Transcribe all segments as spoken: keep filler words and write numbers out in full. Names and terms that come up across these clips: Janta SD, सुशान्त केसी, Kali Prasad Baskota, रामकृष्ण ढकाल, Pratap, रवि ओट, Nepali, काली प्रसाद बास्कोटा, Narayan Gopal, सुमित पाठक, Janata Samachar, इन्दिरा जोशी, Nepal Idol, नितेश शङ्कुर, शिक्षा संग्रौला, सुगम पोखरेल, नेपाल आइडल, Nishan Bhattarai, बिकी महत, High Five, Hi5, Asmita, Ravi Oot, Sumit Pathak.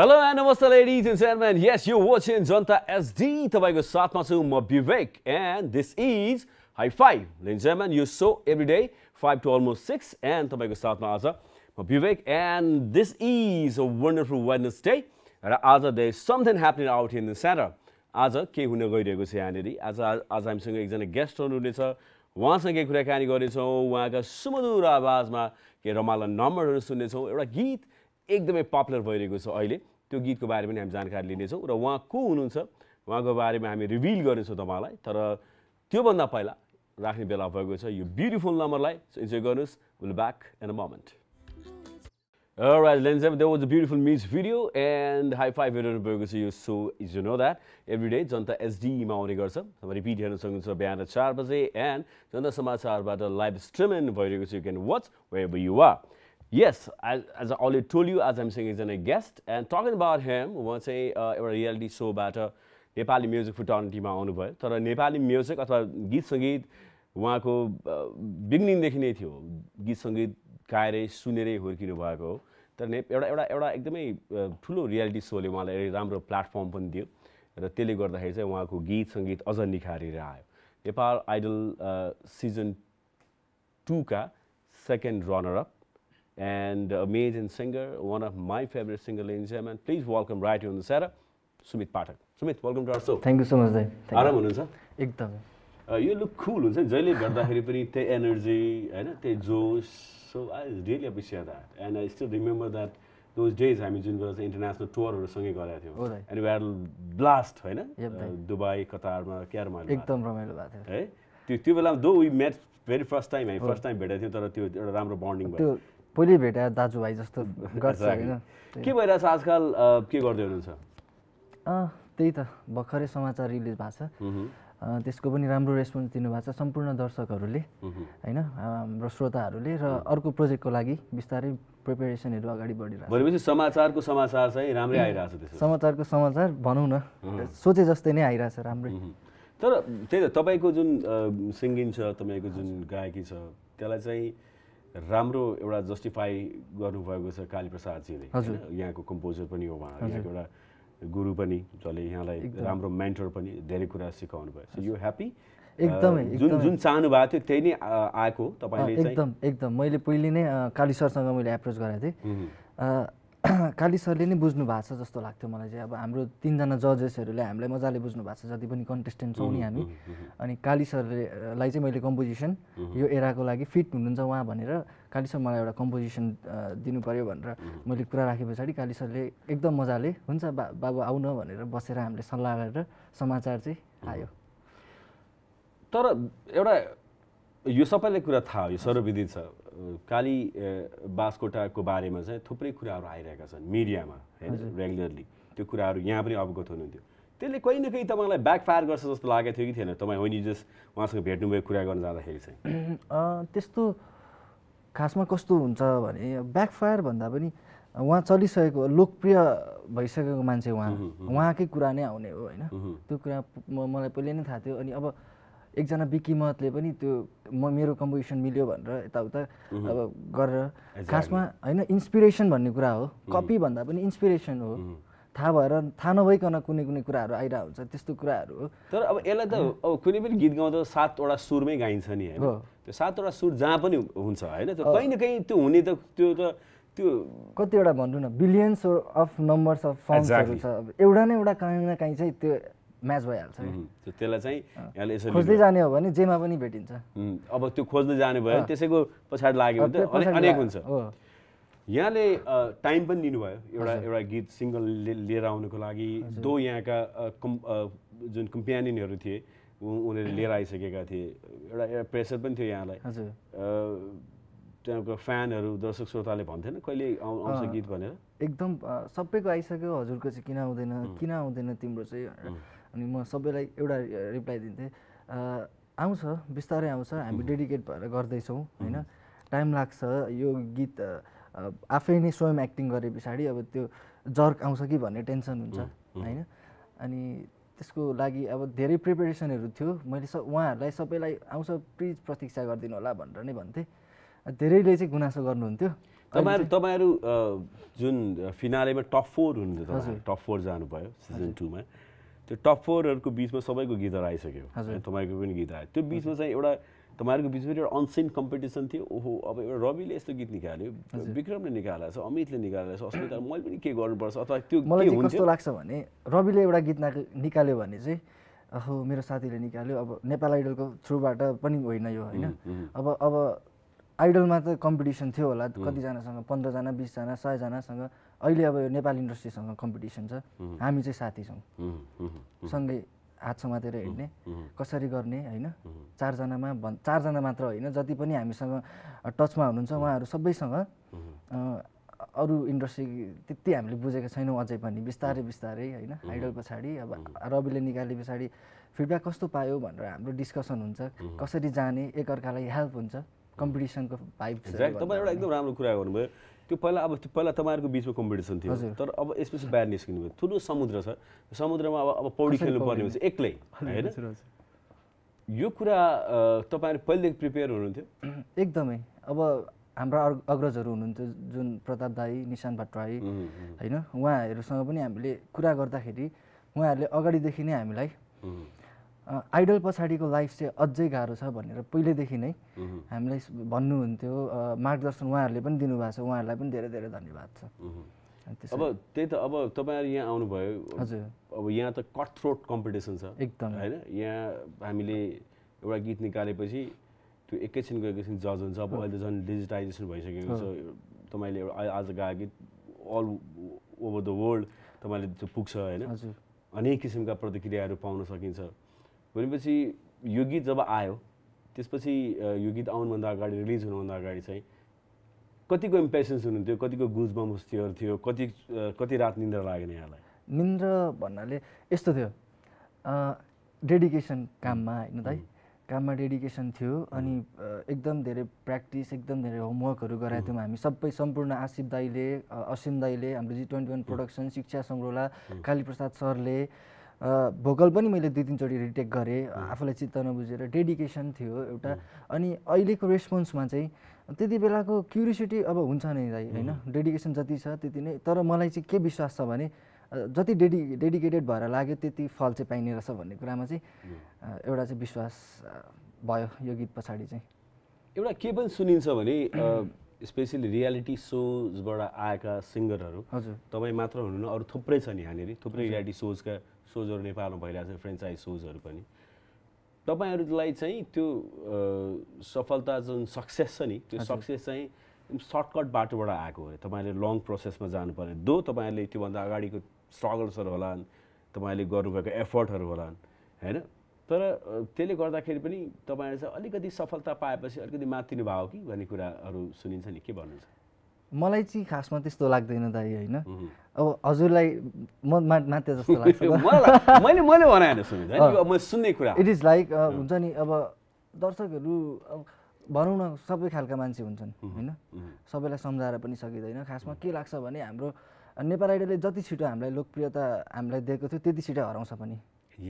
Hello and नमस्ते ladies and gentleman, yes you watching Janta SD. तपाईको साथमा छु म Vivek and this is high five. Ladies gentleman, यो so everyday five to almost six and तपाईको साथमा आज म Vivek and this is a wonderful Wednesday. र आज there is something happening out in the centre. आज के हुन गइरहेको छ यहाँनेरि, आज आज हामीसँग एकजना गेस्ट हुनुहुनेछ. उहाँसँगै कुराकानी गर्नेछौँ, उहाँका सुमधुर आवाजमा के रमाला नम्बरहरू सुन्नेछौँ. एउटा गीत एकदमै पपुलर भइरहेको छ अहिले, त्यो गीतको बारेमा हामी जानकारी लिनेछौँ र उहाँ को हुनुहुन्छ उहाँको बारेमा हामी रिभिल गर्नेछौँ तपाईँलाई. तर त्योभन्दा पहिला राख्ने बेला भएको छ यो ब्युटिफुल नम्बरलाई, सो इन्जोय गर्नुस्. Will back in a moment. Alright, ladies and gentlemen, there was a beautiful music video and high five video burgers. You so you know that every day Janta S D ma aउने गर्छ. हामी repeat हेर्न सक्नुहुन्छ बिहान चार बजे and Janta समाचारबाट live streaming भइरहेको छ. You can watch wherever you are. Yes, as, as I already told you, as I'm saying, he's a guest and talking about him. Once a एउटा reality show बाट Nepali music फ्युटर्निटी मा आउनु भयो. तर Nepali music अथवा गीत संगीत उहाँको बिगिनिङदेखि नै थियो. गीत संगीत गाएरै सुनेरै हुर्किनु भएको हो. तर एउटा एउटा एउटा एकदमै ठुलो रियालिटी सोले उहाँलाई राम्रो प्लेटफर्म पनि दियो र त्यसले गर्दाखेरि चाहिँ उहाँको गीत सङ्गीत अझ निखारेर आयो. नेपाल आइडल सिजन टू का second runner up and amazing singer, one of my favourite singer. लेन्जेम एन्ड प्लिज वेलकम राइट हुनुहुन्छ sir सुमित पाठक. Sumit, welcome to our show. Thank you so much दाइ. आराम हुनुहुन्छ? एकदमै. यो लुक कुल हुन्छ जहिले गर्दाखेरि पनि, त्यही एनर्जी हैन, त्यही जोश. So I really appreciate that, and I still remember that those days. I mean, when we were international tour, we were singing all that. Oh right. And we had a blast, right? Yep. Uh, Dubai, Qatar, ma, kya ramal. Ekdam ramal baat hai. Hey, to to velam though we met very first time. I oh. first time beta thi, tara to ramro bonding baat. To poli beta daju bhai jasto garcha haina. Ke bhayera cha aajkal ke gardai hununcha? Ah, tei ta bhakhare samachar release bhacha. Mhm. त्यसको पनि राम्रो response दिनुभएको छ सम्पूर्ण दर्शकहरूले हैन, हाम्रो श्रोताहरूले. र अर्को प्रोजेक्टको लागि बिस्तारै प्रिपरेसनहरू अगाडि बढिरहेको छ. भनेपछि समाचारको समाचार चाहिँ राम्रै आइरहेछ? त्यसो समाचारको समाचार भनौँ न, सोचे जस्तै नै आइरहेछ, राम्रै. तर त्यही त, तपाईको जुन सिङ्गिङ छ, तपाईको जुन गायकी छ, त्यसलाई चाहिँ राम्रो एउटा जस्टिफाई गर्नुभएको छ काली प्रसादजीले. यहाँको कम्पोजर पनि हो उहाँ, एउटा गुरु पनि, जसले यहाँलाई राम्रो मेन्टर पनि, धेरै कुरा सिकाउनु भयो. So you happy? एकदमै. जुन जुन चाहनु भएको थियो त्यही नै आएको तपाईले चाहिँ? एकदम एकदम. मैले पहिले नै काली सरसँग मैले एप्रोच गरेको थिएँ. काली सरले नै बुझ्नु भएको छ जस्तो लाग्थ्यो मलाई चाहिँ. अब हाम्रो तीनजना जजेसहरूले हामीलाई मजाले बुझ्नु भएको छ, जति पनि कन्टेस्टेन्ट छौँ नि हामी. अनि काली सरलाई चाहिँ मैले कम्पोजिसन यो एराको लागि फिट हुनुहुन्छ उहाँ भनेर काली सर मलाई एउटा कम्पोजिसन दिनु पर्यो भनेर मैले कुरा राखे पछाडि काली सरले एकदम मजाले हुन्छ बा बाबु आउन भनेर बसेर हामीले सल्लाह गरेर समाचार चाहिँ आयो. तर एउटा यो सबैलाई कुरा थाहा, यो सर्वविदित छ, काली बास्कोटाको बारेमा चाहिँ थुप्रै कुराहरू आइरहेका छन् मिडियामा हैन, रेगुलरली. त्यो कुराहरू यहाँ पनि अवगत हुनुहुन्थ्यो. त्यसले कहीँ न कहीँ तपाईँलाई ब्याकफायर गर्छ जस्तो लागेको थियो कि थिएन? तपाईँ होइन जस्ट उहाँसँग भेट्नुभयो कुरा गर्न जाँदाखेरि चाहिँ त्यस्तो खासमा कस्तो हुन्छ भने ब्याकफायर भन्दा पनि उहाँ चलिसकेको लोकप्रिय भइसकेको मान्छे, उहाँ उहाँकै कुरा नै आउने हो होइन. त्यो कुरा मलाई पहिले नै थाहा थियो. अनि अब एकजना बिकी महतले पनि त्यो म मेरो कम्पोजिसन मिल्यो भनेर यताउता अब गरेर, खासमा हैन इन्स्पिरेसन भन्ने कुरा हो, कपी भन्दा पनि इन्स्पिरेसन हो. थाहा भएर थाहा नभइकन कुनै कुनै कुराहरू आइरहेको हुन्छ, त्यस्तो कुराहरू हो. तर अब यसलाई त अब कुनै पनि गीत गाउँदा सातवटा सुरमै गाइन्छ नि हैन. त्यो सातवटा सुर जहाँ पनि हुन्छ हैन, त्यो कहीँ न कहीँ त्यो हुने त त्यो त त्यो कतिवटा भन्नु न बिलियन्स अफ नम्बर्स अफ फर्म्सहरु छ. एउटा न एउटा कहीँ न कहीँ चाहिँ त्यो म्याच भइहाल्छ. त्यो त्यसलाई चाहिँ यहाँले यसरी खोज्दै जाने हो भने जेमा पनि भेटिन्छ. अब त्यो खोज्दै जाने भयो, त्यसैको पछाडि लाग्यो भने त अनेक हुन्छ. यहाँले टाइम पनि दिनुभयो एउटा एउटा गीत सिङ्गल लिएर आउनुको लागि. दो यहाँका जुन कम्पेनियनहरू थिए उनीहरूले लिएर आइसकेका थिए. एउटा एउटा प्रेसर पनि थियो यहाँलाई, त्यहाँको फ्यानहरू दर्शक श्रोताले भन्थेन कहिले आउँछ गीत भनेर? एकदम सबैको आइसक्यो, हजुरको चाहिँ किन आउँदैन, किन आउँदैन तिम्रो चाहिँ? अनि म सबैलाई एउटा रिप्लाई दिन्थेँ, आउँछ बिस्तारै आउँछ, हामी डेडिकेट भएर गर्दैछौँ होइन, टाइम लाग्छ. यो गीत आफै नै स्वयं एक्टिङ गरे पछाडि अब त्यो जर्क आउँछ कि भन्ने टेन्सन हुन्छ होइन. अनि त्यसको लागि अब धेरै प्रिपेरेसनहरू थियो. मैले स उहाँहरूलाई सबैलाई आउँछ प्लिज प्रतीक्षा गरिदिनु होला भनेर नै भन्थेँ. धेरैले चाहिँ गुनासो गर्नुहुन्थ्यो. तपाईहरु तपाईहरु जुन फिनालेमा टप फोर हुनुहुन्छ तपाईहरु टप फोर जानुभयो सिजन टू मा त्यो टप फोरहरुको बीचमा सबैको गीतहरु आइसक्यो तपाईको पनि गीत आयो त्यो बीचमा चाहिँ एउटा तपाईहरुको बीचमा एउटा अनसिन कम्पिटिसन थियो ओहो अब एउटा रविले यस्तो गीत निकाल्यो विक्रमले निकालेछ अमितले निकालेछ अस्मिता मैले पनि के गर्नुपर्छ अथवा त्यो के हुन्छ मलाई कस्तो लाग्छ भने रविले एउटा गीत निकाल्यो भने चाहिँ अहो मेरो साथीले निकाल्यो अब नेपाल आइडलको थ्रुबाट पनि होइन यो हैन अब अब आइडल में तो कंपिटिशन थियो होला कतिजनासँग पंद्रह जना बीस जना सौ जनासँग अहिले अब नेपाल इंडस्ट्रीसँग कंपिटिशन छ हामी चाहिँ साथी छौं सँगै हात समातेर हिड्ने कसरी गर्ने हैन चार जनामा चार जना मात्र होइन जति पनि हामीसँग टचमा हुनुहुन्छ उहाँहरु सबैसँग अरु इंडस्ट्री त्यति हामीले बुझेका छैनौं अझै पनि बिस्तारै बिस्तारै हैन आइडल पछाडी अब रविले निकाले पछाडी फिडब्याक कस्तो पायो भनेर हाम्रो डिस्कसन हुन्छ कसरी जाने एकअर्कालाई हेल्प हुन्छ कंपिटिशन को वाइब एक्ज्याक्ट तब एउटा एकदम राम्रो कुरा गर्नुभयो त्यो पहिला अब पहिला तपाईहरुको बीचमा कम्पिटिसन थियो तर अब यसपछि बाहिर निस्किनु भयो ठुलो समुद्र छ समुद्रमा अब अब पौडी खेल्नु पर्ने हुन्छ एक्लै हैन यो कुरा तपाईहरु पहिलेदेखि प्रिपेयर हुनुहुन्थ्यो एकदमै अब हाम्रा अग्रजहरु हुनुहुन्थ्यो जुन प्रताप दाई निशान भट्टराई हैन उहाँहरुसँग पनि हामीले कुरा गर्दाखेरि उहाँहरुले अगाडिदेखि नै हामीलाई आइडल पछाडिको लाइफ चाहिँ अझै गाह्रो छ भनेर पहिलेदेखि नै हामीलाई भन्नुहुन्थ्यो मार्गदर्शन उहाँहरूले पनि दिनुभएको छ उहाँहरूलाई पनि धेरै धेरै धन्यवाद छ अब त्यही त अब तपाईहरु यहाँ आउनुभयो हजुर अब यहाँ त कट थ्रोट कम्पिटिसन छ एकदम हैन यहाँ हामीले एउटा गीत निकालेपछि त्यो एकैछिनको एकैछिन जज हुन्छ अब अहिले त झन् डिजिटाइजेसन भइसकेको छ तपाईले एउटा आज गाएको गीत अल ओभर द वर्ल्ड तपाईले त्यो पुग्छ हैन हजुर अनेक किसिमका प्रतिक्रियाहरू पाउन सकिन्छ भनेपछि यो गीत जब आयो त्यसपछि यो गीत आउनुभन्दा अगाडि रिलिज हुनुभन्दा अगाडि चाहिँ कतिको इम्पेसेन्स हुनुहुन्थ्यो कतिको गुज बम्स थियो कति कति रात निन्द्रा लागेन यहाँलाई निन्द्रा भन्नाले यस्तो थियो डेडिकेसन काममा हैन दाइ काममा डेडिकेसन थियो अनि एकदम धेरै प्र्याक्टिस एकदम धेरै होमवर्कहरु गरायथ्यौं हामी सबै सम्पूर्ण आसिफ दाइले असीम दाइले हाम्रो जी ट्वेन्टी वन प्रोडक्सन शिक्षा संग्रौला काली प्रसाद सरले भोकल पनि मैले दुई तीन चोटी रिटेक गरेँ आफूलाई चित्त नबुझेर डेडिकेसन थियो एउटा अनि अहिलेको रेस्पोन्समा चाहिँ त्यति बेलाको क्युरियोसिटी अब हुन्छ नै दाइ हैन डेडिकेसन जति छ त्यति नै तर मलाई चाहिँ के विश्वास छ भने जति डेडि डेडिकेटेड भएर लाग्यो त्यति फल चाहिँ पाइने रहेछ भन्ने कुरामा चाहिँ एउटा चाहिँ विश्वास भयो यो गीत पछाडी चाहिँ एउटा के पनि सुनिन्छ भने स्पेशली रियालिटी सोजबाट आएका सिङ्गरहरू हजुर तपाई मात्र हुनुहुन्न अरु थुप्रै छन् यहाँनेरि थुप्रै रियालिटी सोजका सोजहरु नेपालमा भइरहेछ फ्रेन्चाइज सोजहरु पनि तपाईहरुलाई चाहिँ त्यो सफलता जुन सक्सेस छ नि त्यो सक्सेस चाहिँ सर्टकट बाटोबाट आएको हो तपाईहरुले लङ प्रोसेसमा जानु पर्ने दो तपाईहरुले त्यो भन्दा अगाडिको स्ट्रगल्सहरु होला तपाईहरुले गर्नुभएको एफर्टहरु होला हैन तर त्यसले गर्दाखेरि पनि तपाईहरुले चाहिँ अलिकति सफलता पाएपछि अलिकति माथिनु भयो कि भन्ने कुराहरु सुनिन्छ नि के भन्नुहुन्छ मलाई चाहिँ खासमा त्यस्तो लाग्दैन दाइ हैन अब हजुरलाई म मात्य जस्तो लाग्छ मैले मैले भने सुन्दै म सुन्ने कुरा इट इज लाइक हुन्छ नि अब दर्शकहरु अब भनौँ न सबै खालका मान्छे हुन्छन् हैन सबैलाई सम्झाएर पनि सकिदैन खासमा के लाग्छ भने हाम्रो नेपाल आइडलले जति छिटो हामीलाई लोकप्रियता हामीलाई दिएको थियो त्यति छिटो हराउँछ पनि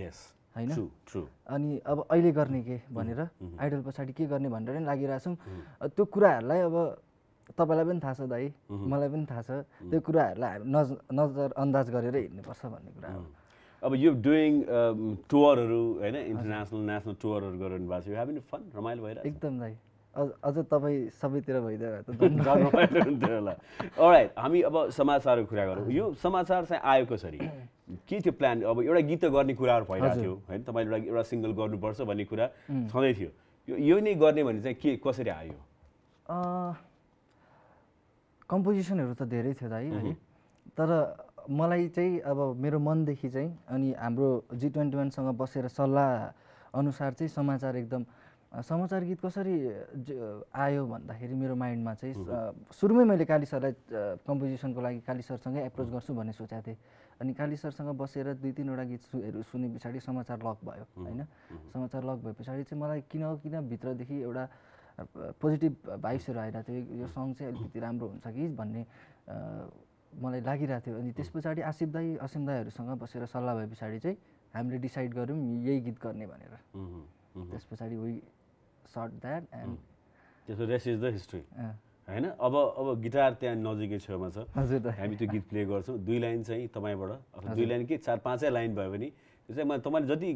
यस हैन ट्रु ट्रु अनि अब अहिले गर्ने के भनेर आइडल पछाडी के गर्ने भनेर नि लागिराछौं त्यो कुराहरुलाई अब तपाईलाई पनि थाहा छ दाइ मलाई पनि थाहा छ त्यो कुराहरुलाई नजर अन्दाज गरेर हिड्नु पर्छ भन्ने कुरा हो अब यु डुइङ टुरहरु हैन इन्टरनेशनल नेशनल टुरहरु गरिरहनु भएको छ यु ह्याभिङ फन रमाइलो भइरहेछ एकदम दाइ अझ तपाई सबैतिर भइरहेछ त रमाइलो हुन्छ होला अलराइट हामी अब समाचारको कुरा गरौँ यो समाचार चाहिँ आएको छ री के थियो प्लान अब एउटा गीत गर्ने कुराहरु भइरहेको थियो हैन तपाईले एउटा एउटा सिंगल गर्नुपर्छ भन्ने कुरा छँदै थियो यो यो नै गर्ने भने चाहिँ के कसरी आयो अ कम्पोजिसनहरु त धेरै थियो दाइ है तर मलाई चाहिँ अब मेरो मनदेखि चाहिँ अनि हाम्रो जी ट्वेन्टी वन सँग बसेर सल्लाह अनुसार चाहिँ समाचार एकदम समाचार गीत कसरी आयो भन्दाखेरि मेरो माइन्डमा चाहिँ सुरुमै मैले काली सरलाई कम्पोजिसनको लागि काली सरसँगै एप्रोच गर्छु भन्ने सोचेको थिएँ अनि काली सरसँग बसेर दुई तीनवटा गीतहरु सुने पछाडी समाचार लक भयो हैन समाचार लक भए पछाडी चाहिँ मलाई किन किन भित्रदेखि एउटा पोजिटिभ भाइब्सहरु आइरा थियो यो सङ चाहिँ अलिकति राम्रो हुन्छ कि भन्ने मलाई लागिरहेको थियो अनि त्यसपछि आसिफ दाई असीम दाईहरुसँग बसेर सल्लाह भए पछाडी चाहिँ हामीले डिसाइड गर्यौं यही गीत गर्ने भनेर त्यसपछि वी सर्ट दैट एन्ड त्यसो रेस्ट इज द हिस्ट्री है ना अब अब गिटार त्यहाँ नजिकै छेउमा छ हामी त्यो गीत प्ले गर्छौं दुई लाइन चाहिँ तपाईबाट अब दुई लाइन के चार पाँचै लाइन भयो भने त्यो चाहिँ म तपाईले जति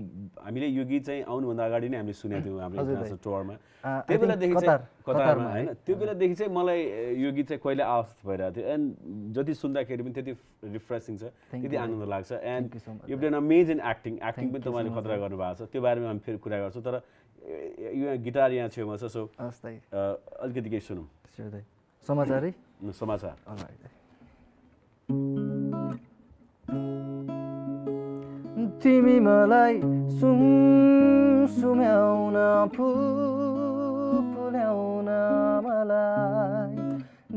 हामीले यो गीत चाहिँ आउनु भन्दा अगाडि नै हामीले सुने थियौ हाम्रो इन्टरनेशनल टुरमा त्यो बेला देखि चाहिँ कतारमा हैन त्यो बेला देखि चाहिँ मलाई यो गीत चाहिँ कहिले आवश्यक भइराथ्यो एन्ड जति सुन्दाखेरि पनि त्यति रिफ्रेशिङ छ त्यति आनन्द लाग्छ and you done amazing acting acting पनि तपाईले खतरा गर्नु भएको छ त्यो बारेमा हामी फेरि कुरा गर्छौं तर यो गिटार यहाँ छेउमा छ सो अलिकति के सुनौं समाचार समाचार तिमी मलाई सुम सुम्याउन फुल्याउन मलाई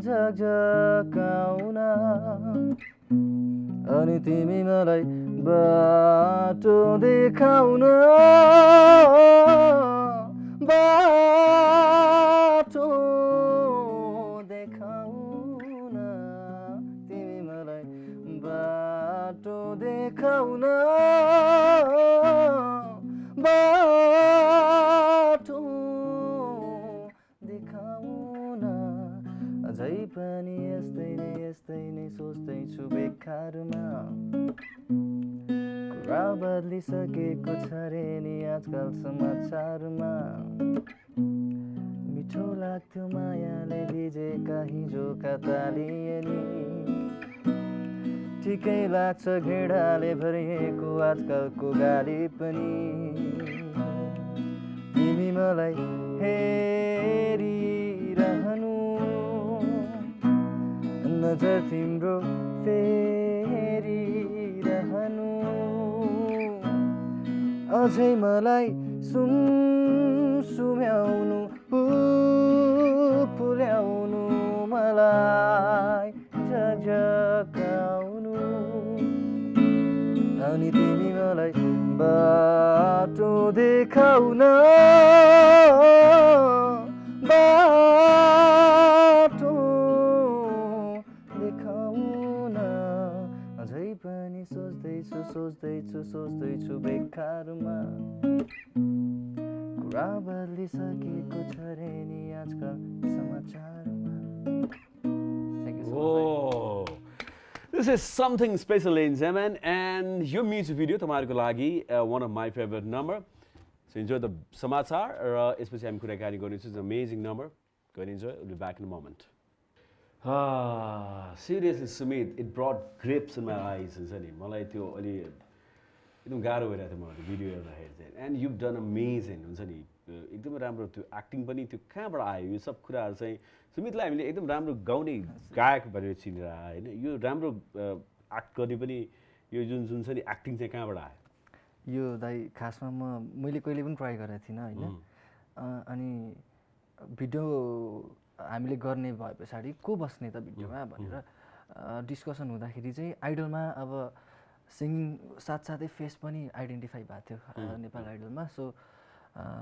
झगझगाउन अनि तिमी मलाई बाटो देखाउन बाटो देखाउन तिमी मलाई बाटो देखाउन बाटो देखाउन अझै पनि यस्तै नै यस्तै नै सोच्दै छु बेकारमा कुरा बदलिसकेको छ रे नि आजकल समाचारमा मिठो लाग्थ्यो मायाले भिजेका हिजोका तालिएनी ठिकै लाग्छ घेडाले भरिएको आजकलको गाली पनि तिमी मलाई हेरिरहनु नजर तिम्रो फेरिरहनु अझै मलाई सुम सुम्याउनु पुल्याउनु मलाई झगझगाउनु अनि तिमी मलाई बाटो देखाउन बाटो देखाउन अझै पनि सोच्दैछु सोच्दैछु सोच्दैछु बेकारमा कुरा बदलिसकेको छ रे नि आजकल समाचारमा Oh, this is something special, ladies and gentlemen, and your music video, Tamarko Lagi, uh, one of my favorite number. So enjoy the Samatsar, or uh, especially I'm Kurakani Gori. This is an amazing number. Go ahead and enjoy. We'll be back in a moment. Ah, seriously, Sumit, it brought grips in my eyes. Malai tyo ali ekdam garo bhayera thyo mala video herda herda. And you've done amazing, huncha ni. एकदम राम्रो त्यो acting पनि त्यो कहाँबाट आयो यो सब कुराहरु चाहिँ सुमितलाई हामीले एकदम राम्रो गाउने गायक भनेर चिनेर हैन यो राम्रो एक्ट गर्ने पनि यो जुन जुन छ नि एक्टिङ चाहिँ कहाँबाट आयो यो दाइ खासमा म मैले कहिले पनि ट्राई गरेको थिइनँ हैन अनि भिडियो हामीले गर्ने भएपछि को बस्ने त भिडियोमा भनेर डिस्कसन हुँदाखेरि चाहिँ आइडलमा अब सिंगिङ साथसाथै फेस पनि आइडेन्टिफाई भएको थियो नेपाल आइडलमा सो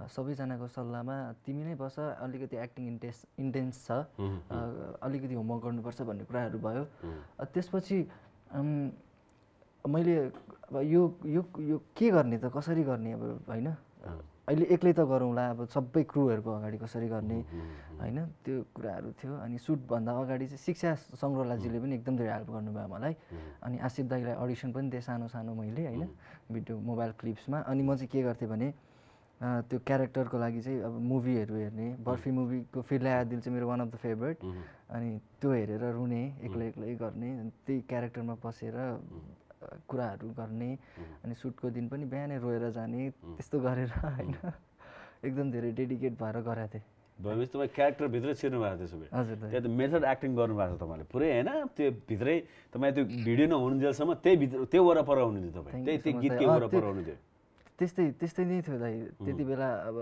सबैजनाको सल्लाहमा तिमी नै बस अलिकति एक्टिङ इन्टेन्स इन्टेन्स छ अलिकति होमवर्क गर्नुपर्छ भन्ने कुराहरू भयो त्यसपछि मैले अब यो यो यो के गर्ने त कसरी गर्ने अब हैन अहिले एक्लै त गरौँला अब सबै क्रूहरूको अगाडि कसरी गर्ने हैन त्यो कुराहरू थियो अनि सुटभन्दा अगाडि चाहिँ शिक्षा सङ्ग्रहलाजीले पनि एकदम धेरै हेल्प गर्नुभयो मलाई अनि आसिफ दाइलाई अडिसन पनि दिए सानो सानो मैले हैन भिडियो मोबाइल क्लिप्समा अनि म चाहिँ के गर्थेँ भने त्यो क्यारेक्टरको लागि चाहिँ अब मुभीहरू हेर्ने बर्फी मुभीको फिर्ला आदिल चाहिँ मेरो वान अफ द फेभरेट अनि त्यो हेरेर रुने एक्लै एक्लै गर्ने अनि त्यही क्यारेक्टरमा पसेर कुराहरू गर्ने अनि सुटको दिन पनि बिहानै रोएर जाने त्यस्तो गरेर हैन एकदम धेरै डेडिकेट भएर गरेको थिएँ भनेपछि तपाईँ क्यारेक्टरभित्रै छिर्नु भएको थियो सबै हजुर त्यहाँ त मेथड एक्टिङ गर्नुभएको छ तपाईँले पुरै होइन त्यो भित्रै तपाईँ त्यो भिडियो नहुन्जेलसम्म त्यही भित्र त्यो वरपर हुनुहुन्थ्यो तपाईँ त्यही त्यो गीत के वरपर हुनुहुन्थ्यो त्यस्तै त्यस्तै नै थियो दाइ त्यति बेला अब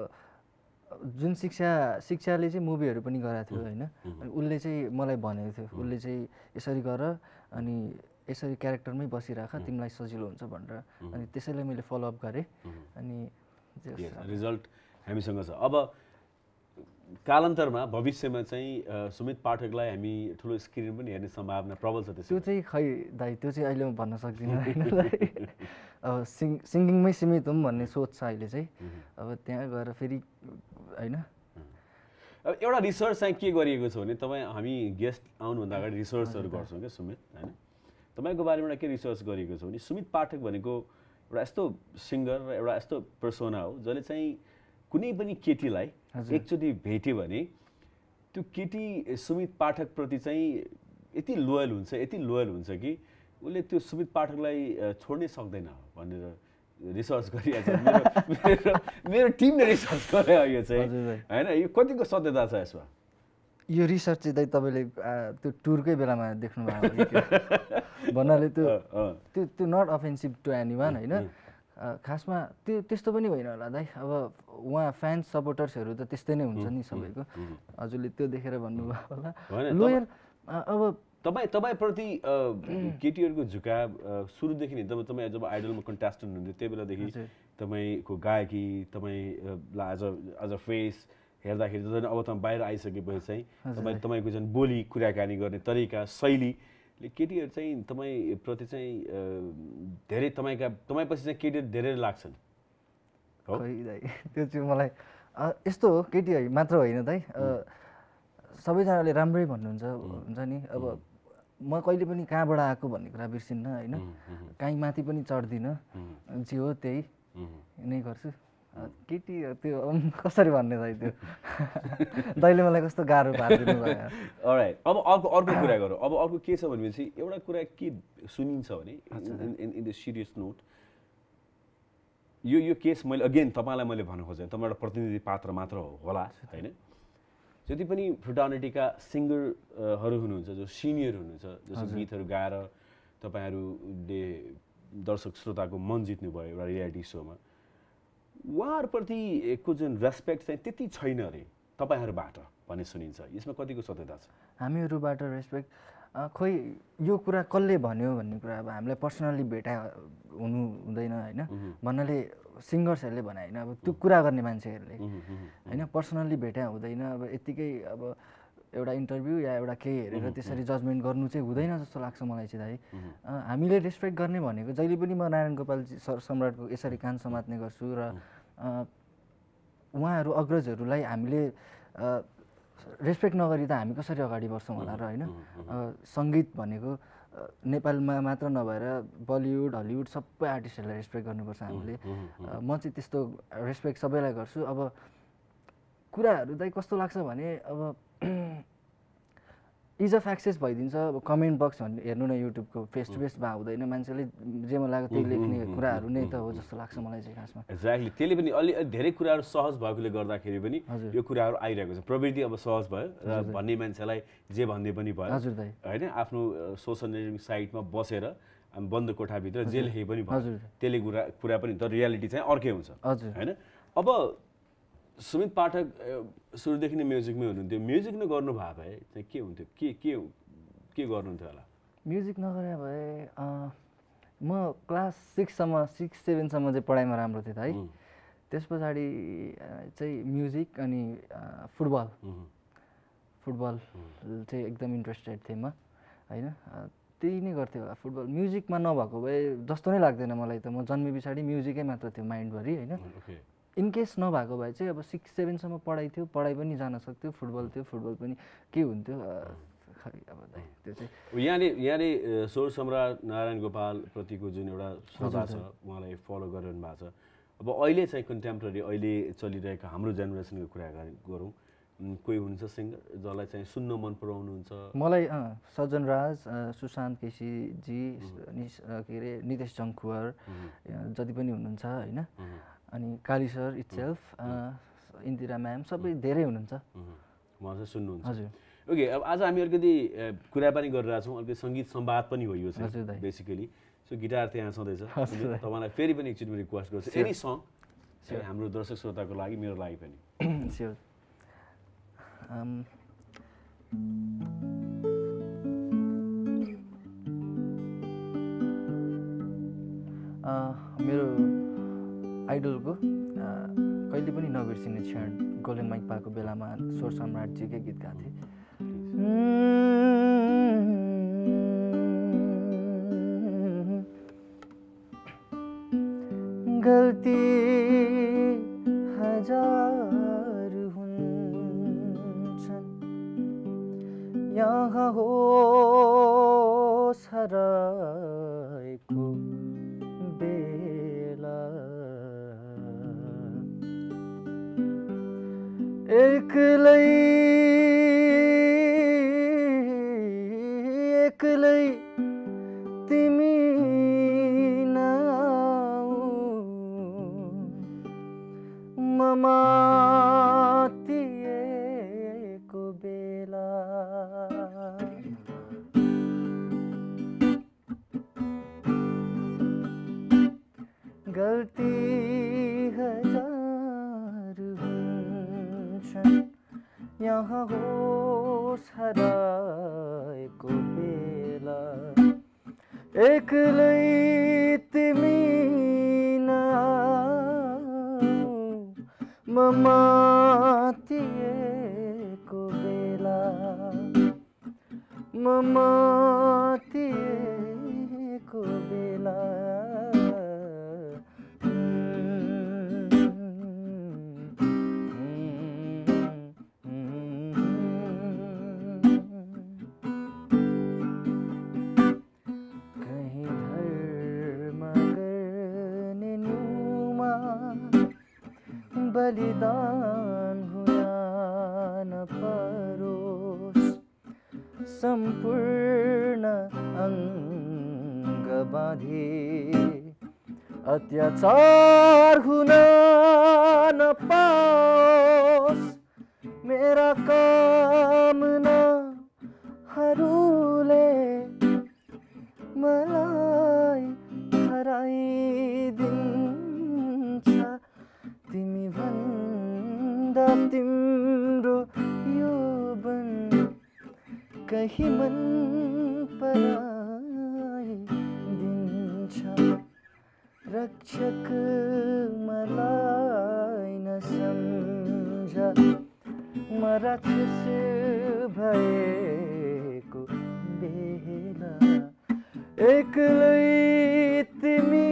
जुन शिक्षा शिक्षाले चाहिँ मुभीहरू पनि गराएको थियो हैन अनि उसले चाहिँ मलाई भनेको थियो उसले चाहिँ यसरी गर अनि यसरी क्यारेक्टरमै बसिराख तिमीलाई सजिलो हुन्छ भनेर अनि त्यसैले मैले फलोअप गरेँ अनि रिजल्ट हामीसँग छ अब कालान्तरमा भविष्यमा चाहिँ सुमित पाठकलाई हामी ठुलो स्क्रिन पनि हेर्ने सम्भावना प्रबल छ त्यो चाहिँ खै दाइ त्यो चाहिँ अहिले म भन्न सक्दिनँ अब सिङ सिङ्गिङमै सीमित हुँ भन्ने सोच छ अहिले चाहिँ अब त्यहाँ गएर फेरि हैन अब एउटा रिसर्च चाहिँ के गरिएको छ भने तपाई हामी गेस्ट आउनुभन्दा अगाडि रिसर्चहरु गर्छौं के सुमित हैन तपाईको बारेमा के रिसर्च गरिएको छ भने सुमित पाठक भनेको एउटा यस्तो सिंगर र एउटा यस्तो पर्सोना हो जसले चाहिँ कुनै पनि केटीलाई एकचोटी भेट्यो भने त्यो केटी सुमित पाठक प्रति चाहिँ यति लोयल हुन्छ यति लोयल हुन्छ कि उले त्यो सुमित पाठकलाई छोड्नै सक्दैन भनेर रिसर्च गरिरहेछ मेरो मेरो टिमले रिसर्च गरे यो चाहिँ हैन यो कतिको सत्यता छ यसमा यो रिसर्च चाहिँ तपाईले त्यो टुरकै बेलामा देख्नु भयो भन्नाले त्यो त्यो त्यो नट अफेन्सिभ टु एनीवन हैन खासमा त्यो त्यस्तो पनि होइन होला दाइ अब उहाँ फ्यान्स सपोर्टर्सहरु त त्यस्तै नै हुन्छ नि सबैको हजुरले त्यो देखेर भन्नुभयो होला लोयल अब तपाईं तपाईं प्रति केटीहरुको झुकाव सुरुदेखि नै जब तपाई जब आइडलमा कन्टेस्टेन्ट हुनुहुन्थ्यो त्यही बेलादेखि तपाईको गायकी तपाईलाई as a as a face हेर्दाखेरि जस्तो अब तपाईं बाहिर आइसकेपछि चाहिँ तपाईं तपाईको जन बोली कुराकानी गर्ने तरिका शैलीले केटीहरु चाहिँ तपाईं प्रति चाहिँ धेरै तपाईका तपाईपछि चाहिँ केटीहरु धेरै लाग्छन् हो त्यो चाहिँ मलाई यस्तो हो केटी मात्र होइन दाइ सबैजनाले राम्रै भन्नुहुन्छ हुन्छ नि अब म कहिले पनि कहाँबाट आएको भन्ने कुरा बिर्सिन्न हैन काई माथि पनि चढ्दिन जे हो त्यही नै गर्छु केटी त्यो कसरी भन्ने दाइ त्यो दाइले मलाई कस्तो गाह्रो पार्दिनु भयो अलराइट अब अर्को अर्को कुरा गरौँ अब अर्को के छ भनेपछि एउटा कुरा के सुनिन्छ भने इन द सिरियस नोट यो यो केस मैले अगेन तपाईलाई मैले भन्न खोजेँ तपाईँ एउटा प्रतिनिधि पात्र मात्र हो होला हैन जति पनि फ्रुटानिटी का सिंगरहरु हुनुहुन्छ जो सिनियर हुनुहुन्छ जसले गीतहरु गाएर तपाईहरुले दर्शक श्रोताको मन जित्नु भयो एउटा रियलिटी शोमा उहाँहरुप्रति को जुन रेस्पेक्ट चाहिँ त्यति छैन रे तपाईहरुबाट भन्ने सुनिन्छ यसमा कतिको सत्यता छ हामीहरुबाट रेस्पेक्ट खोइ यो कुरा कसले भन्यो भन्ने कुरा अब हामीलाई पर्सनली भेटा हुनु हुँदैन हैन भन्नाले सिंगर्सहरुले भने हैन अब त्यो कुरा गर्ने मान्छेहरुले हैन पर्सनली भेटा हुँदैन अब यतिकै अब एउटा इन्टरभ्यु या एउटा के हेरेर त्यसरी जजमेन्ट गर्नु चाहिँ हुँदैन जस्तो लाग्छ मलाई चाहिँ दाइ हामीले रेस्पेक्ट गर्ने भनेको जहिले पनि म नारायण गोपाल सर सम्राटको यसरी कान समात्ने गर्छु र उहाँहरु अग्रजहरुलाई हामीले रेस्पेक्ट नगरी त हामी कसरी अगाडि बढ्छौं होला र हैन संगीत भनेको नेपालमा मात्र नभएर बलिउड हलिउड सबै आर्टिस्टहरुलाई रेस्पेक्ट गर्नुपर्छ हामीले म चाहिँ त्यस्तो रेस्पेक्ट सबैलाई गर्छु अब कुराहरु चाहिँ कस्तो लाग्छ भने अब इज अफ एक्सेस भइदिन्छ अब कमेन्ट बक्स हेर्नु न युट्युबको फेस टु फेस भा हुँदैन मान्छेले जे मन लाग्यो त्यही लेख्ने कुराहरु नै त हो जस्तो लाग्छ मलाई चाहिँ खासमा एक्ज्याक्टली त्यसले पनि अलि धेरै कुराहरु सहज भएकोले गर्दाखेरि पनि यो कुराहरु आइरहेको छ प्रवृत्ति अब सहज भयो र भन्ने मान्छेलाई जे भन्ने पनि भयो हजुर दाइ हैन आफ्नो सोसल नेटवर्किङ साइटमा बसेर हामी बन्द कोठाभित्र जे लेखे पनि भयो त्यसले कुरा कुरा पनि तर रियालिटी चाहिँ अर्कै हुन्छ हैन अब सुमित पाठक सुरुदेखि नै म्युजिकमै हुनुहुन्थ्यो म्युजिक नगर्नु भए भए चाहिँ के हुन्थ्यो के के के गर्नुहुन्थ्यो होला म्युजिक नगरे भए म क्लास सिक्स सम्म सिक्स सेभेन सम्म चाहिँ पढाइमा राम्रो थिएँ है त्यसपछि चाहिँ म्युजिक अनि फुटबल फुटबल चाहिँ एकदम इन्ट्रेस्टेड थिएँ म हैन त्यही नै गर्थे होला फुटबल म्युजिकमा नभएको भए जस्तो नै लाग्दैन मलाई त म जन्मे पछाडि म्युजिकै मात्र थियो माइन्डभरि हैन इनकेस नभएको भए चाहिँ अब सिक्स सेभेनसम्म पढाइ थियो पढाइ पनि जान सक्थ्यो फुटबल थियो फुटबल पनि के हुन्थ्यो खै अब त्यो चाहिँ यहाँले यहाँले स्वर सम्राट नारायण गोपाल प्रतिको जुन एउटा श्रद्धा छ उहाँलाई फलो गरिरहनु भएको छ अब अहिले चाहिँ कन्टेम्परेरी अहिले चलिरहेको हाम्रो जेनेरेसनको कुरा गरौँ कोही हुनुहुन्छ सिङ्गर जसलाई चाहिँ सुन्न मन पराउनुहुन्छ मलाई सज्जन राज सुशान्त केसीजी के अरे नितेश शङ्कुर जति पनि हुनुहुन्छ हैन अनि Kali sir itself Indira ma'am सबै धेरै हुनुहुन्छ उहाँ चाहिँ सुन्नुहुन्छ हजुर ओके अब आज हामी अलिकति कुरा पनि गरिरहेको छौँ अलिकति सङ्गीत संवाद पनि हो यो चाहिँ बेसिकली सो गिटार त्यहाँ छँदैछ तपाईँलाई फेरि पनि एकचोटि रिक्वेस्ट गर्छु एनी सङ हाम्रो दर्शक श्रोताको लागि मेरो लागि पनि स्योर मेरो आइडल को कहिले पनि नबिर्सिने क्षण गोल्डन माइक पाएको बेलामा स्वर सम्राटजीकै गीत गाथे गल्ती हजार हुन् एक्लै एक्लै तिमी नआऊ ममातिएको बेला। गल्ती हजार हुन्छन् यहाँ होस हराएको बेला। एक्लै तिमी नआऊ ममातिएको बेला ममातिएको बेला। बलिदान हुआ न परोस संपूर्ण अंग बाँधे अत्याचार हुन न पाओस् मेरा कामना हरूले मलाई हराइदिन्छ तिमी भन्दा तिम्रो यो बन कही मन पराइदिन्छ रक्षक मलाई न सम्झ म राक्षस भएको बेला। एक्लै तिमी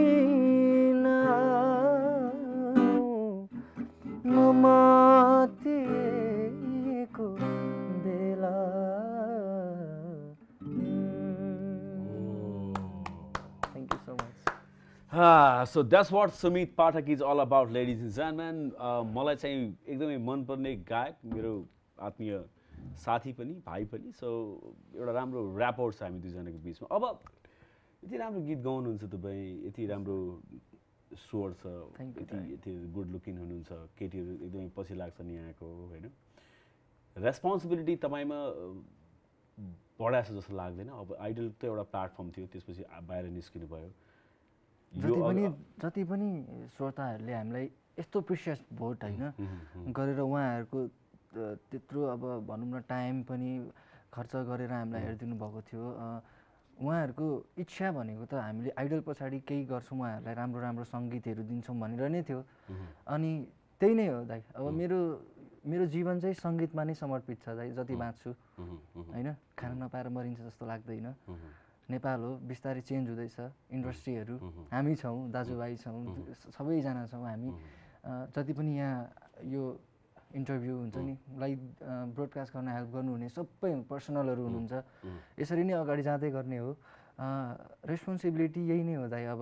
ममातिएको बेला। Thank you so much. Ah, so that's what Sumit Pathak is all about, ladies and gentlemen. मलाई चाहिँ एकदमै मनपर्ने गायक, मेरो आत्मीय साथी पनि, भाइ पनि, सो एउटा राम्रो ऱ्यापर छ हामी दुईजनाको बिचमा। अब यति राम्रो गीत गाउनुहुन्छ तपाईँ, यति राम्रो स्वर छ, यति गुड लुकिङ हुनुहुन्छ, केटीहरू एकदमै पछि लाग्छ नि यहाँको, होइन? रेस्पोन्सिबिलिटी तपाईँमा बढाएछ जस्तो लाग्दैन? अब आइडल त एउटा प्लेटफर्म थियो, त्यसपछि बाहिर निस्किनु भयो। जति पनि जति पनि श्रोताहरूले हामीलाई यस्तो प्रिसियस भोट होइन गरेर उहाँहरूको त्यत्रो अब भनौँ न टाइम पनि खर्च गरेर हामीलाई हेरिदिनु भएको थियो। उहाँहरूको इच्छा भनेको त हामीले आइडल पछाडि केही गर्छौँ, उहाँहरूलाई राम्रो राम्रो सङ्गीतहरू दिन्छौँ भनेर नै थियो, अनि त्यही नै हो दाइ। अब मेरो मेरो जीवन चाहिँ सङ्गीतमा नै समर्पित छ दाइ, जति बाँच्छु होइन, खाना नपाएर मरिन्छ जस्तो लाग्दैन। नेपाल हो, बिस्तारै चेन्ज हुँदैछ, इन्डस्ट्रीहरू हामी छौँ, दाजुभाइ छौँ, सबैजना छौँ हामी। जति पनि यहाँ यो इन्टरभ्यू हुन्छ नि, लाइभ ब्रोडकास्ट गर्न हेल्प गर्नुहुने सबै पर्सनलहरू हुनुहुन्छ, यसरी नै अगाडि जाँदै गर्ने हो। रेस्पोन्सिबिलिटी यही नै हो दाइ। अब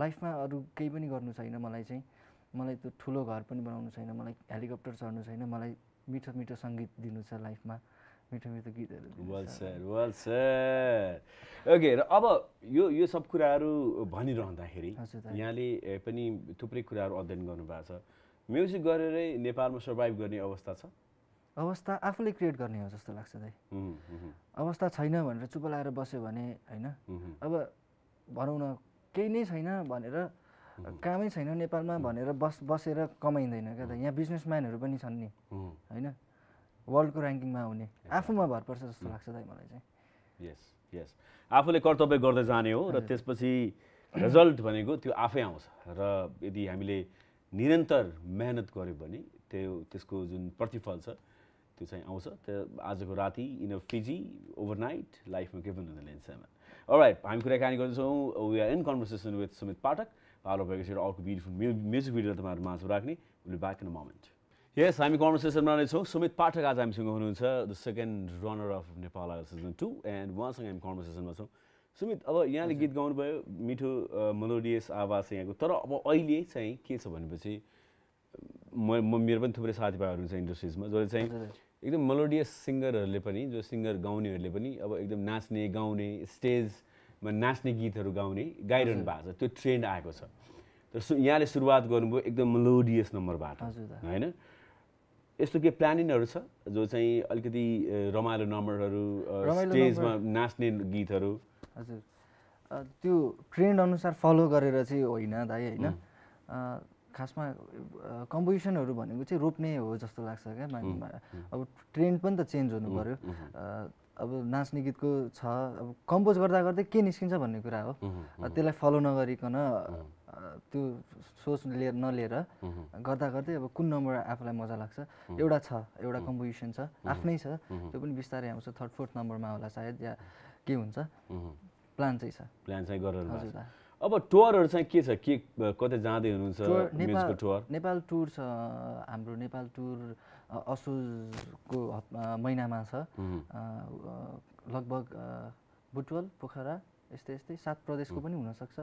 लाइफमा अरू केही पनि गर्नु छैन मलाई चाहिँ, मलाई त्यो ठुलो घर पनि बनाउनु छैन, मलाई हेलिकप्टर चढ्नु छैन, मलाई मिठो मिठो सङ्गीत दिनु छ लाइफमा, मिठो मिठो गीतहरू। Well sir, well sir. Okay, र अब यो यो सब कुराहरू भनिरहँदाखेरि यहाँले पनि थुप्रै कुराहरू अध्ययन गर्नुभएको छ। म्युजिक गरेरै नेपालमा सर्भाइभ गर्ने अवस्था छ? अवस्था आफूले क्रिएट गर्ने हो जस्तो लाग्छ दाइ। अवस्था छैन भनेर चुप लाएर बस्यो भने होइन, अब भनौँ न केही नै छैन भनेर, कामै छैन नेपालमा भनेर बस बसेर कमाइँदैन क्या त। यहाँ बिजनेसम्यानहरू पनि छन् नि होइन, वर्ल्डको ऱ्याङ्किङमा आउने, आफूमा भर पर्छ जस्तो लाग्छ दाइ मलाई चाहिँ। यस यस, आफूले कर्तव्य गर्दै जाने हो, र त्यसपछि रिजल्ट भनेको त्यो आफै आउँछ, र यदि हामीले निरन्तर मेहनत गऱ्यो भने त्यो त्यसको जुन प्रतिफल छ त्यो चाहिँ आउँछ। त्यो आजको राति इन अ फिजी ओभरनाइट लाइफमा के भन्नु लेन्समा। अलराइट, हामी कुराकानी गर्दैछौँ। We are in conversation with सुमित पाठक। पालो भएपछि अर्को ब्युटिफुल म्युजिक भिडियो तपाईँहरू माझ राख्ने। Will be back in a moment. Yes, हामी कन्भर्सेसनमा रहेछौँ। सुमित पाठक आज हामीसँग हुनुहुन्छ, the second runner of नेपाल आइडल season two, and उहाँसँग हामी कन्भर्सेसनमा छौँ। सुमित, अब यहाँले गीत गाउनुभयो, मिठो मेलोडियस आवाज यहाँको, तर अब अहिले चाहिँ के छ भनेपछि मेरो पनि थुप्रै साथीभाइहरू हुन्छ इन्डस्ट्रीजमा जसले चाहिँ एकदम मेलोडियस सिङ्गरहरूले पनि जो सिङ्गर गाउनेहरूले पनि अब एकदम नाच्ने गाउने स्टेजमा नाच्ने गीतहरू गाउने गाइरहनु भएको छ, त्यो ट्रेन्ड आएको छ। तर यहाँले सुरुवात गर्नुभयो एकदम मेलोडियस नम्बरबाट, हैन? यस्तो के प्लानिङहरू छ जो चाहिँ अलिकति रमाइलो नम्बरहरू स्टेजमा नाच्ने गीतहरू? हजुर, त्यो ट्रेन्ड अनुसार फलो गरेर चाहिँ होइन दाइ, हैन? खासमा कम्पोजिसनहरू भनेको चाहिँ रोप्ने हो जस्तो लाग्छ क्या। अब ट्रेन्ड पनि त चेन्ज हुनु पर्यो। अब नाच्ने गीतको छ, अब कम्पोज गर्दा गर्दै के निस्किन्छ भन्ने कुरा हो, त्यसलाई फलो नगरिकन त्यो सोच लिएर नलिएर गर्दा गर्दै अब कुन नम्बर आफूलाई मजा लाग्छ। एउटा छ, एउटा कम्पोजिसन छ, आफ्नै छ, त्यो पनि बिस्तारै आउँछ। थर्ड फोर्थ नम्बरमा होला सायद, या के हुन्छ, प्लान चाहिँ छ। प्लान चाहिँ गर्नु हजुर। अब टुरहरु चाहिँ के छ, के कतै जाँदै हुनुहुन्छ? म्युजिकल टुर, नेपाल टुर छ हाम्रो। नेपाल टुर असोजको महिनामा छ, लगभग बुटवल, पोखरा, यस्तै यस्तै सात प्रदेशको पनि हुनसक्छ।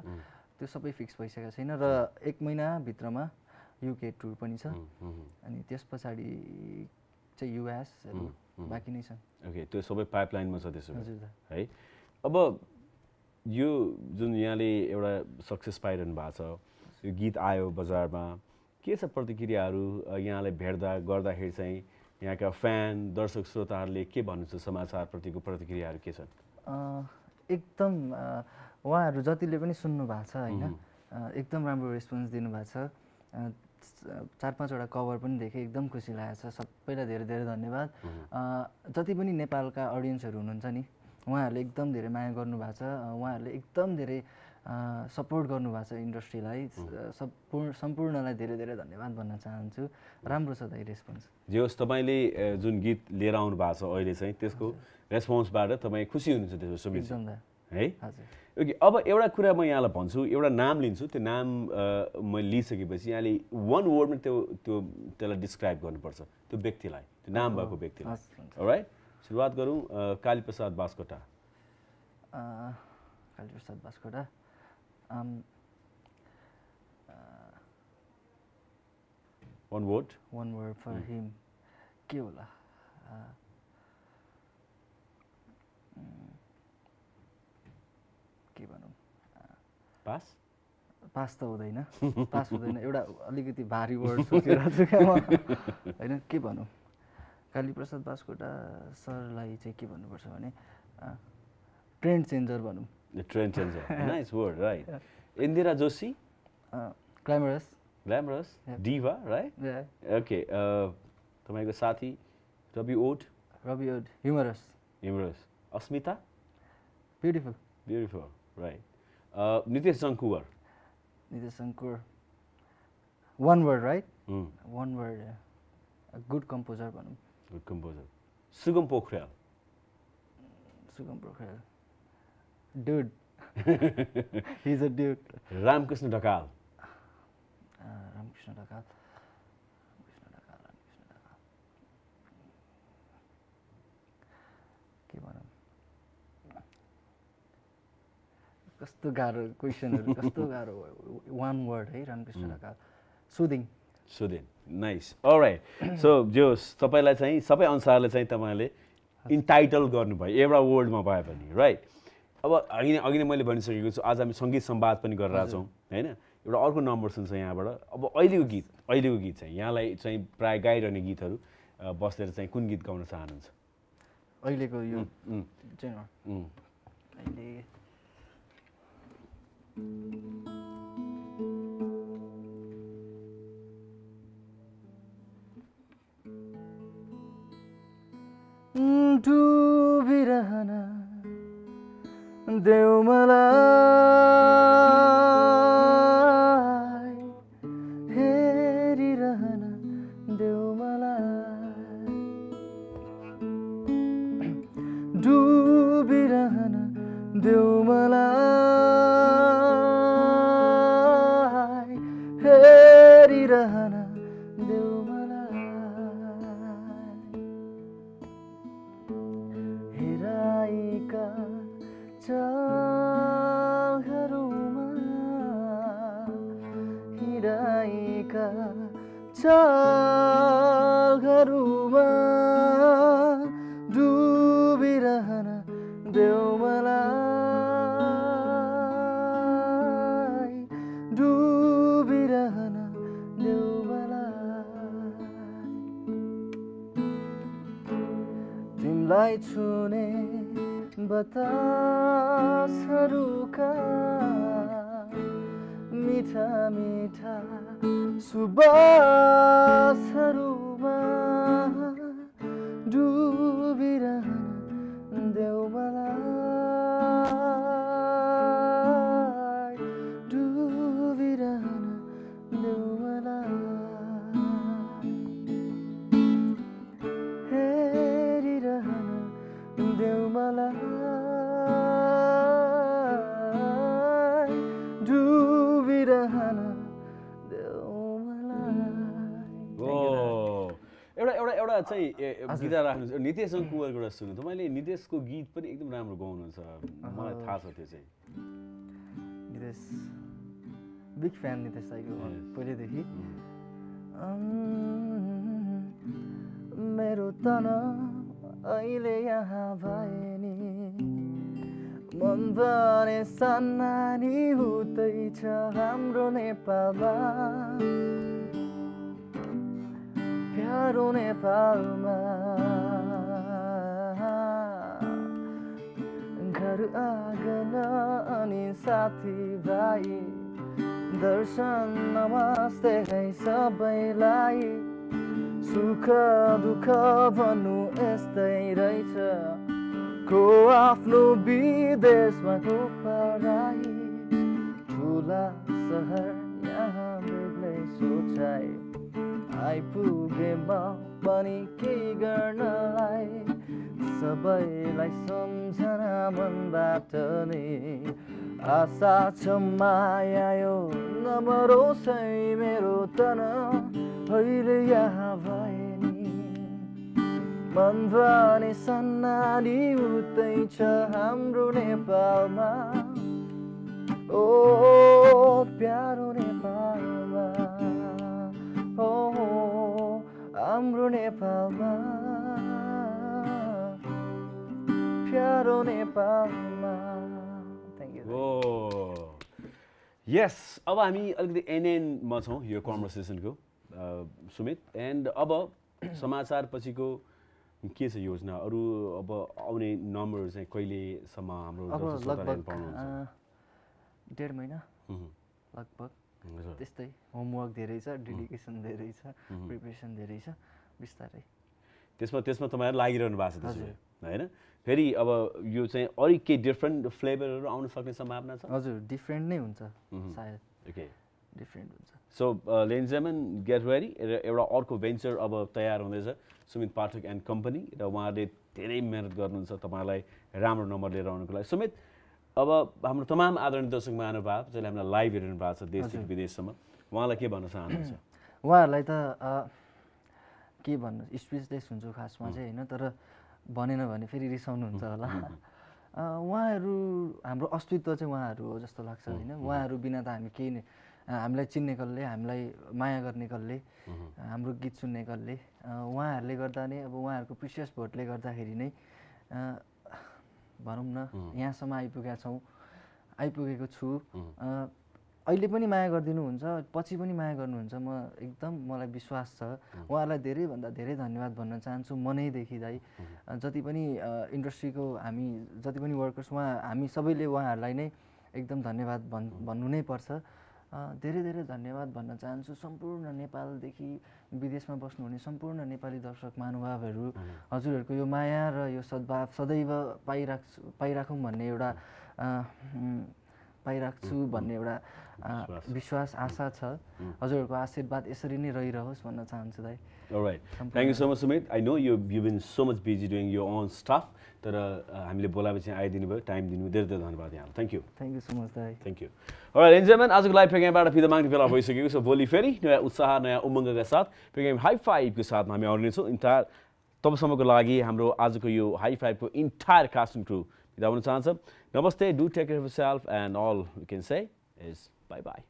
त्यो सबै फिक्स भइसकेको छैन र एक महिनाभित्रमा युके टुर पनि छ, अनि त्यस पछाडि चाहिँ युएस बाँकी नै छ। ओके, त्यो सबै पाइपलाइनमा छ त्यसो भए, है? अब यो जुन यहाँले एउटा सक्सेस पाइरहनु भएको छ, यो गीत आयो बजारमा, के छ प्रतिक्रियाहरू? यहाँलाई भेट्दा गर्दाखेरि चाहिँ यहाँका फ्यान दर्शक श्रोताहरूले के भन्नुहुन्छ? समाचारप्रतिको प्रतिक्रियाहरू के छन्? एकदम उहाँहरू जतिले पनि सुन्नु भएको छ, होइन, एकदम राम्रो रेस्पोन्स दिनुभएको छ। चार पाँचवटा कभर पनि देखेँ, एकदम खुसी लागेको छ। सबैलाई धेरै धेरै धन्यवाद। जति पनि नेपालका अडियन्सहरू हुनुहुन्छ नि, उहाँहरूले एकदम धेरै माया गर्नुभएको छ, उहाँहरूले एकदम धेरै सपोर्ट गर्नुभएको छ इन्डस्ट्रीलाई। सम्पूर्ण सम्पूर्णलाई धेरै धेरै धन्यवाद भन्न चाहन्छु। राम्रो छ दाइ रेस्पोन्स। जे होस्, तपाईँले जुन गीत लिएर आउनु भएको छ अहिले चाहिँ, त्यसको रेस्पोन्सबाट तपाईँ खुसी हुनुहुन्छ त्यसको सुबिच, है? हजुर। ओके, अब एउटा कुरा म यहाँलाई भन्छु, एउटा नाम लिन्छु, त्यो नाम मैले लिइसकेपछि यहाँले वान वर्डमा त्यो त्यो त्यसलाई डिस्क्राइब गर्नुपर्छ, त्यो व्यक्तिलाई, त्यो नाम भएको व्यक्तिलाई। राइट, सुरुवात गरौँ। काली प्रसाद बास्कोटा। काली प्रसाद बास्कोटा one word one word for him के होला? के भनौँ? पास पास त हुँदैन, पास हुँदैन। एउटा अलिकति भारी वर्ड सोचेर छु म, हैन? के भनौँ? काली प्रसाद बास्कोटा सरलाई चाहिँ के भन्नुपर्छ भने ट्रेन्ड चेन्जर भनौँ। Trend changer, nice word, right. इन्दिरा जोशी। Glamorous, glamorous diva, right? Okay, तपाईँको साथी रवि ओट। रवि ओट humorous, humorous. Asmita. Beautiful, beautiful, right. Nitesh Shankuwar. नितेश शङ्कुर one word, right? One word, good composer भनौँ। Good composer. सुगम पोखरेल। सुगम पोखरेल dude, he is a dude. रामकृष्ण ढकाल। रामकृष्ण ढकाल रामकृष्ण ढकाल रामकृष्ण ढकाल के भनौँ? कस्तो गाह्रो क्वेसनहरू, कस्तो गाह्रो। वान वर्ड, है? रामकृष्ण ढकाल। Sudin. Sudin, nice. Alright, so जो तपाईँलाई चाहिँ सबै अनुसारले चाहिँ तपाईँले इन्टाइटल गर्नुभयो एउटा वर्ल्डमा भए पनि, राइट? अब अघि अघि नै मैले भनिसकेको छु, आज हामी सङ्गीत संवाद पनि गरिरहेको छौँ, होइन? एउटा अर्को नम्बर सुन्छ यहाँबाट। अब अहिलेको गीत, अहिलेको गीत चाहिँ यहाँलाई चाहिँ प्रायः गाइरहने गीतहरू बसेर चाहिँ कुन गीत गाउन चाहनुहुन्छ अहिलेको यो चाहिँ? डुबिरहन देऊ मलाई, हेरिरहन देऊ मलाई, डुबिरहन देऊ मलाई, हेरिरहन देऊ चालहरूमा हिँडाइका चालहरूमा डुबिरहन देऊ मलाई डुबिरहन देऊ मलाई तिमलाई छुने बतासहरूका मीठा मीठा सुबासहरूमा डुबिरहन देऊ मलाई डुबिरहन देऊ मलाई हेरिरहन देऊ मलाई डुबिरहन गीत राख्नु नितेश कुवरबाट सुन्नु त मैले नितेशको गीत पनि एकदम राम्रो गाउनु छ मलाई थाहा छ त्यो चाहिँ नितेश बिग फ्यान नितेश दाइको पहिलेदेखि मेरो तन अहिले यहाँ भए नि मन भने सन्नानी हुँदैछ हाम्रो नेपालमा प्यारो नेपालमा घर आँगन अनि साथीभाइ दर्शन नमस्ते है सबैलाई सुख दुःख भन्नु यस्तै रहेछ को आफ्नो विदेशमा को पढाइ ठुला सहर यहाँ बेग्लै सोचाइ आइपुगे म पनि के गर्नलाई सबैलाई सम्झन मनबाट नै आशा छ माया यो नमरोसै मेरो तन अहिले यहाँ भए नि मन भने सन्नानी उतै छ हाम्रो नेपालमा ओ प्यारो नेपालमा ओ हाम्रो नेपालमा प्यारो नेपालमा थ्यांक यू ओ यस अब हामी अलिकति एनएन मा छौं यो कन्भर्सेसन को सुमित एन्ड अब समाचार पछिको के छ योजना अरु अब आउने नम्बरहरु चाहिँ कहिले सम्म हाम्रो दर्शकहरुले पाउनुहुन्छ डेढ महिना लगभग त्यस्तै होमवर्क धेरै छ डेडिकेसन धेरै छ प्रिपरेसन धेरै छ बिस्तारै त्यसमा त्यसमा तपाईहरु लागिरहनु भएको छ त्यसले हैन फेरि अब यो चाहिँ अरु के डिफरेन्ट फ्लेभरहरु आउन सक्ने सम्भावना छ हजुर डिफरेन्ट नै हुन्छ सायद ओके डिफरेन्ट हुन्छ सो लेन्ज जेमन गेट रेडी एउटा अर्को भेन्चर अब तयार हुँदैछ सुमित पाठक एन्ड कम्पनी र उहाँले धेरै मेहनत गर्नुहुन्छ तपाईलाई राम्रो नम्बर लिएर आउनको लागि सुमित अब हाम्रो तमाम आदरणीय दर्शक महानुभाव जसले हामीलाई लाइभ हेरिरहनु भएको छ देशदेखि विदेशसम्म उहाँलाई के भन्न चाहनुहुन्छ उहाँहरूलाई त के भन्नु स्पिचलेस हुन्छु खासमा चाहिँ हैन तर भनेन भने फेरि रिसाउनुहुन्छ होला उहाँहरू हाम्रो अस्तित्व चाहिँ उहाँहरू हो जस्तो लाग्छ हैन उहाँहरू बिना त हामी केही हामीलाई चिन्ने कसले हामीलाई माया गर्ने कसले हाम्रो गीत सुन्ने कसले उहाँहरूले गर्दा नै अब उहाँहरूको प्रिसियस भोटले गर्दाखेरि नै भनौँ न यहाँसम्म आइपुगेका छौँ आइपुगेको छु अहिले पनि माया गरिदिनुहुन्छ पछि पनि माया गर्नुहुन्छ म एकदम मलाई विश्वास छ उहाँहरूलाई धेरैभन्दा धेरै धन्यवाद भन्न चाहन्छु मनैदेखि दाइ जति पनि इन्डस्ट्रीको हामी जति पनि वर्कर्स उहाँ हामी सबैले उहाँहरूलाई नै एकदम धन्यवाद भन् भन्नु नै पर्छ धेरै धेरै धन्यवाद भन्न चाहन्छु सम्पूर्ण नेपालदेखि विदेशमा बस्नुहुने सम्पूर्ण नेपाली दर्शक महानुभावहरू हजुरहरूको यो माया र यो सद्भाव सदैव पाइराख पाइराखौँ भन्ने एउटा पाइराख्छु भन्ने एउटा विश्वास आशा छ हजुरहरूको आशीर्वाद यसरी नै रहिरहोस् भन्न चाहन्छु दाइ alright thank you so much Sumit I know you you been so much busy doing your own stuff तर हामीले बोलाएपछि आइदिनु भयो टाइम दिनु धेरै धेरै धन्यवाद यहाँ thank you thank you so much दाइ थ्यांक यू अलराइट एन्जॉयमेन्ट आजको लाइभ प्रोग्रामबाट फिदा माग्ने बेला भइसकेको छ भोलि फेरि नयाँ उत्साह नयाँ उमङ्गका साथ प्रोग्राम हाई फाइभको साथमा हामी आउनेछौँ इन्टायर तबसम्मको लागि हाम्रो आजको यो हाई फाइभको entire cast and crew Namaste, do take care of yourself and all you can say is bye-bye.